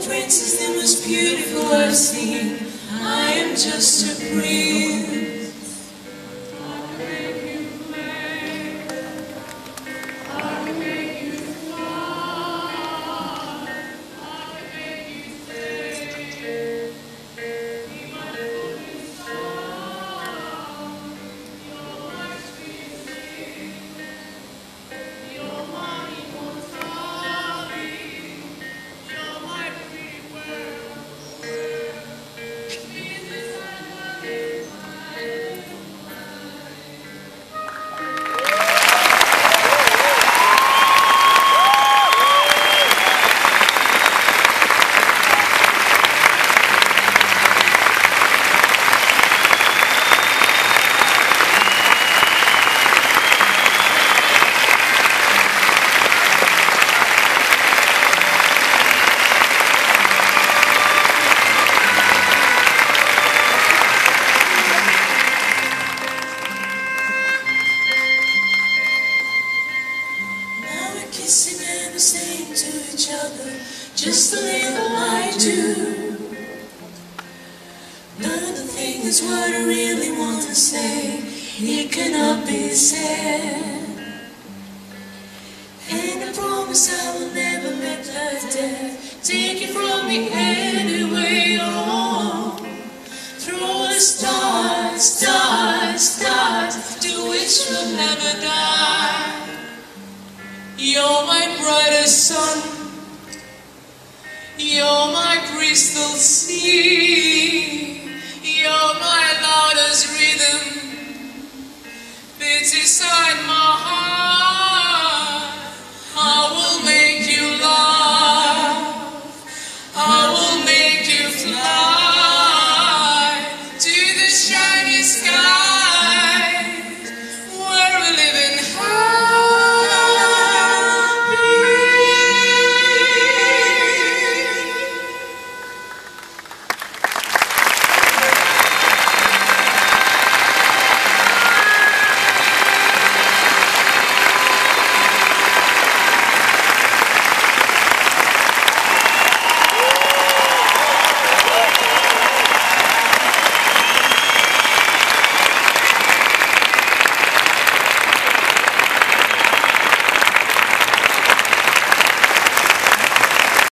the princess, the most beautiful I've seen. I am just a prince. Kissing and saying to each other, just a little I do. None of the thing is what I really want to say. It cannot be said. And I promise I will never let her death take it from me anyway. Oh, through all the stars, stars, stars, to which we'll never die. You're my brightest sun, you're my crystal sea.